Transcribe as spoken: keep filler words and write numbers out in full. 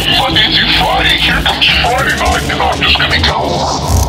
Friday through Friday, here comes Friday night, and I'm just gonna go.